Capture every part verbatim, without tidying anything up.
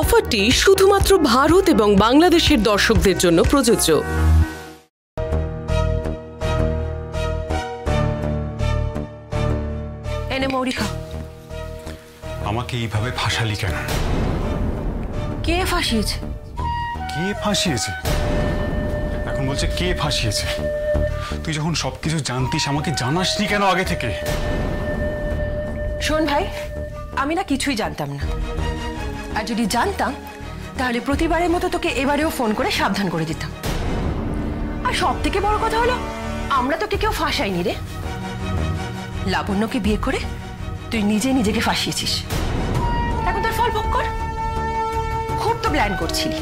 অফারটি শুধুমাত্র ভারত এবং বাংলাদেশের দর্শকদের জন্য প্রযোজ্য। এনে মৌরিকা, আমাকে এইভাবে ফাঁসালি কেন? কে ফাঁসিয়েছে? কে ফাঁসিয়েছে? এখন বলছে কে ফাঁসিয়েছে? তুই যখন সবকিছু জানতিস আমাকে জানাসনি কেন আগে থেকে? শোন ভাই, আমি না কিছুই জানতাম না, আর যদি জানতাম তাহলে প্রতিবারের মতো তোকে এবারেও ফোন করে সাবধান করে দিতাম। আর সব থেকে বড় কথা হলো আমরা তোকে কেউ ফাঁসাইনি রে, লাবণ্যকে বিয়ে করে তুই নিজে নিজেকে ফাঁসিয়েছিস। এখন তোর ফল ভোগ কর। খুব তো প্ল্যান করছিলি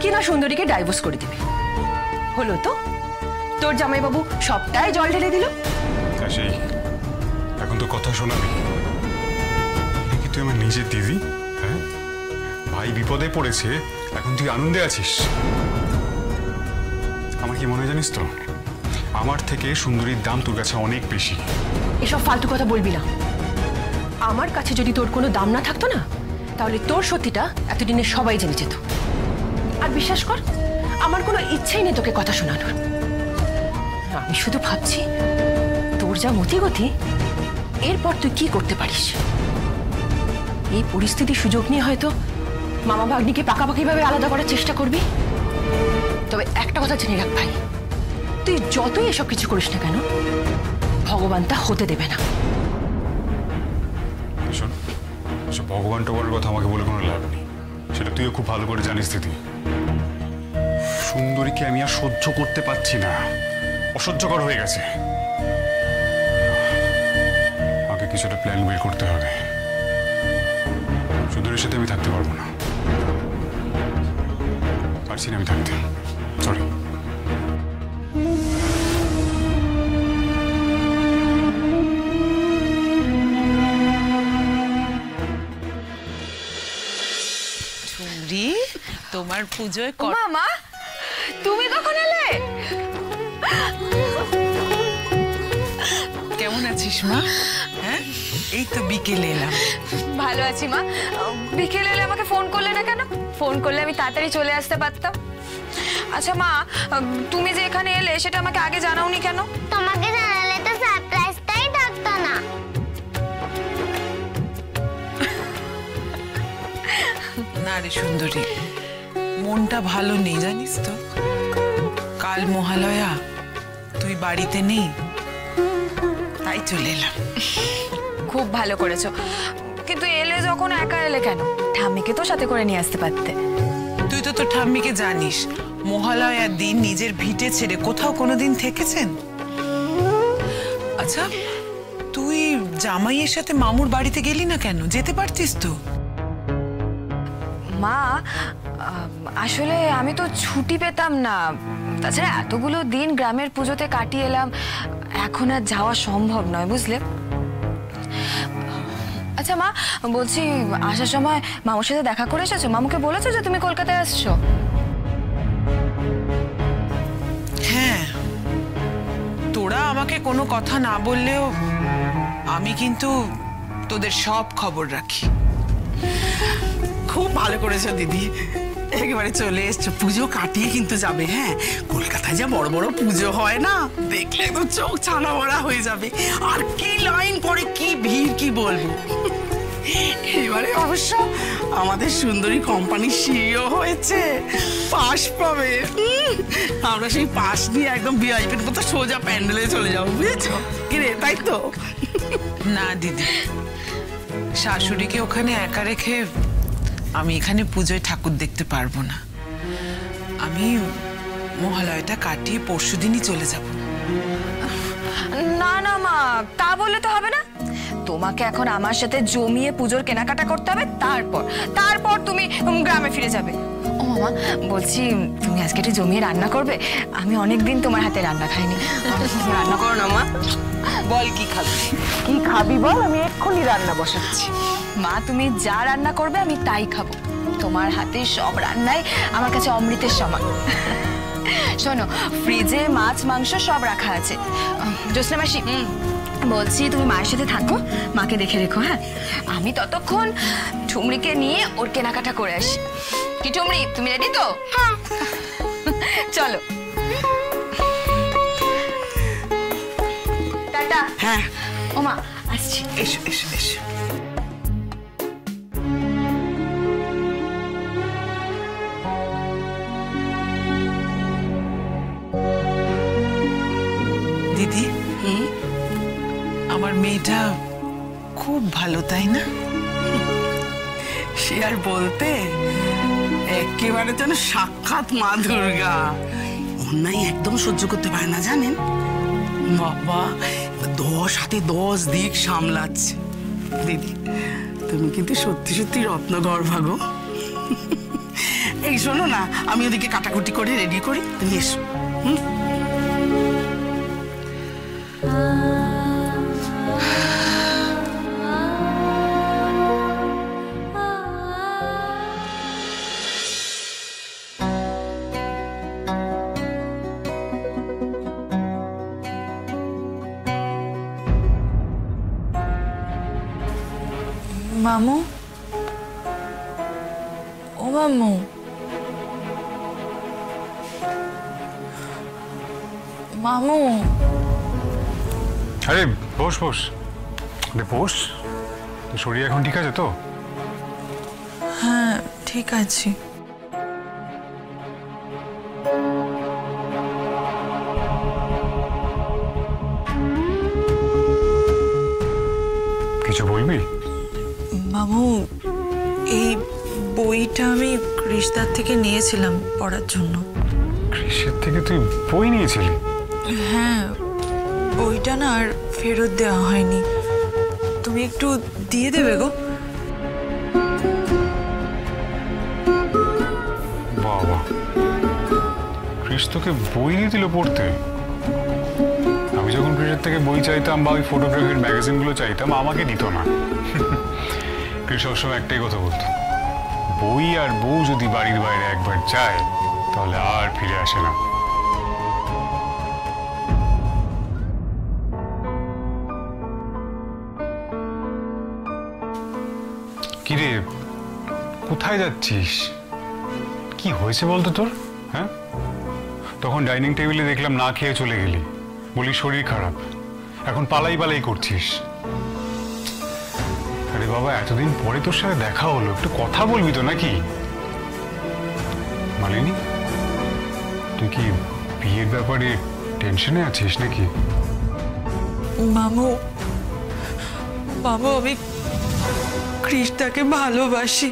কিনা সুন্দরীকে ডাইভোর্স করে দিবে, হলো তো? তোর জামাইবাবু সবটাই জল ঢেলে দিল। এখন তো কথা শোনাবি কি তুই আমার নিজের দিদি? হ্যাঁ, ভাই বিপদে পড়েছে, এখন তুই আনন্দে আছিস। আমার কি মনে হয় জানিস তো, আমার থেকে সুন্দরীর দাম তোর কাছে অনেক বেশি। এসব ফালতু কথা বলবি না। আমার কাছে যদি তোর কোনো দাম না থাকতো না, তাহলে তোর সত্যিটা এতদিনে সবাই জেনে যেত। আর বিশ্বাস কর, আমার কোনো ইচ্ছেই নেই তোকে কথা শোনানোর। আমি শুধু ভাবছি তোর যা মতিগতি, এরপর তুই কি করতে পারিস। এই পরিস্থিতির সুযোগ নিয়ে হয়তো মামা ভাগ্নিকে পাকাপাকিভাবে আলাদা করার চেষ্টা করবি। তবে একটা কথা জেনে রাখ ভাই, তুই যতই এসব কিছু করিস না কেন, ভগবান তা হতে দেবে না। শোন, ভগবান টগবানের কথা আমাকে বলে কোনো লাভ নেই, সেটা তুইও খুব ভালো করে জানিস দিদি। সুন্দরীকে আমি আর সহ্য করতে পারছি না, অসহ্যকর হয়ে গেছে। আগে কিছুটা প্ল্যান বের করতে হবে। সুন্দরীর সাথে আমি থাকতে পারবো না, পারছি না আমি থাকতে। সরি। তোমার পুজোয় মামা, তুমি কখন এলে? কেমন আছিস মা? হ্যাঁ, এই তো বিকেলে এলাম। ভালো আছি মা। বিকেলে এলে আমাকে ফোন করলে না কেন? ফোন করলে আমি তাড়াতাড়ি চলে আসতে পারতাম। আচ্ছা মা, তুমি যে এখানে এলে সেটা আমাকে আগে জানাওনি কেন? তোমাকে জানালে তো সারপ্রাইজটাই থাকতো না। না রে সুন্দরী, মনটা ভালো নেই জানিস তো। কাল মহালয়া, তুই বাড়িতে নেই, তাই চলে এলাম। খুব ভালো করেছো, কিন্তু এলে যখন একা এলে কেন? ঠাম্মিকে তো সাথে করে নিয়ে আসতে পারতে। তুই তো তোর ঠাম্মিকে জানিস, মহালয়ার দিন নিজের ভিটে ছেড়ে কোথাও কোনোদিন থেকেছেন? আচ্ছা, তুই জামাইয়ের সাথে মামুর বাড়িতে গেলি না কেন? যেতে পারতিস তো। মা, আসলে আমি তো ছুটি পেতাম না, তাছাড়া এতগুলো দিন গ্রামের পুজোতে কাটিয়ে এলাম, এখন আর যাওয়া সম্ভব নয় বুঝলে। আচ্ছা মা, বলছি আসার সময় মামুর সাথে দেখা করে এসেছো? মামুকে বলেছো যে তুমি কলকাতায় আসছো? হ্যাঁ, তোরা আমাকে কোনো কথা না বললেও আমি কিন্তু তোদের সব খবর রাখি। খুব ভালো করেছো দিদি, একেবারে চলে এসছো। পুজো কাটিয়ে কিন্তু যাবে। হ্যাঁ, কলকাতায় যা বড় বড় পুজো হয় না, দেখলে একদম চোখ ছানা ভরা হয়ে যাবে। আর কি লাইন পড়ে, কি ভিড়, কি বলবো। এবারে অবশ্য আমাদের সুন্দরী কোম্পানির সিইও হয়েছে, পাশ পাবে। আমরা সেই পাশ নিয়ে একদম ভিআইপির মতো সোজা প্যান্ডেলে চলে যাবো, বুঝেছো কি রে? তাই তো না দিদি, শাশুড়িকে ওখানে একা রেখে আমি এখানে পুজোয় ঠাকুর দেখতে পারবো না। আমি মহালয়টা কাটিয়ে পরশু দিনই চলে যাব। না না মা, তা বললে তো হবে না। তোমাকে এখন আমার সাথে জমিয়ে পুজোর কেনাকাটা করতে হবে, তারপর তারপর তুমি গ্রামে ফিরে যাবে। ও মামা, বলছি তুমি আজকে একটু জমিয়ে রান্না করবে? আমি অনেকদিন তোমার হাতে রান্না খাইনি। রান্না করো না মা। বল কি খাবি? কি খাবি বল, আমি এক্ষুনি রান্না বসাচ্ছি। মা, তুমি যা রান্না করবে আমি তাই খাবো। তোমার হাতে সব রান্নাই আমার কাছে অমৃতের সমান। শোনো, ফ্রিজে মাছ মাংস সব রাখা আছে। জোসনা মাসি, বলছি তুমি মায়ের সাথে থাকো, মাকে দেখে রেখো। হ্যাঁ, আমি ততক্ষণ ঠুমড়িকে নিয়ে ওর কেনাকাটা করে আসি। কি ঠুমড়ি, তুমি রেডি তো? হ্যাঁ, চলো। টাটা। হ্যাঁ ও মা, আসছি। এসো এসো এসো। দিদি, আমার মেয়েটা খুব ভালো, তাই না? সে আর বলতে, একেবারে যেন সাক্ষাৎ মা দুর্গা। অন্যায় একদম সহ্য করতে পারে না, জানেন বাবা। দশ হাতে দশ দিক সামলাচ্ছে। দিদি, তুমি কিন্তু সত্যি সত্যি রত্নগর্ভা গো। এই শোনো না, আমি ওদিকে কাটাকুটি করে রেডি করি, তুমি এসো। হুম, মামু, ও মামু, মামু। আরে বস বস, আরে বস। শরীর এখন ঠিক আছে তো? হ্যাঁ ঠিক আছে। কিছু বলবি মামু? এই বইটা আমি কৃষ্ণদার থেকে নিয়েছিলাম পড়ার জন্য। কৃষ্ণের থেকে তুই বই নিয়েছিলি? হ্যাঁ, বইটা না আর ফেরত দেওয়া হয়নি, তুমি একটু দিয়ে দেবে গো। বাবা, কৃষ্ণকে বই নিয়ে দিল পড়তে? আমি যখন কৃষ্ণের থেকে বই চাইতাম বা ওই ফটোগ্রাফির ম্যাগাজিনগুলো চাইতাম, আমাকে দিত না। কৃষ্ণ সবসময় একটাই কথা বলতো, বই আর বউ যদি বাড়ির বাইরে একবার যায় তাহলে আর ফিরে আসে না। কিরে, কোথায় যাচ্ছিস? কি হয়েছে বলতো তোর? হ্যাঁ, তখন ডাইনিং টেবিলে দেখলাম না খেয়ে চলে গেলি, বলি শরীর খারাপ, এখন পালাই পালাই করছিস। আরে বাবা, এতদিন পরে তোর সাথে দেখা হলো, একটু কথা বলবি তো নাকি? মালিনী, তুই কি বিয়ের ব্যাপারে টেনশনে আছিস নাকি? মামু, মামু আমি কৃষ্ণাকে ভালোবাসি।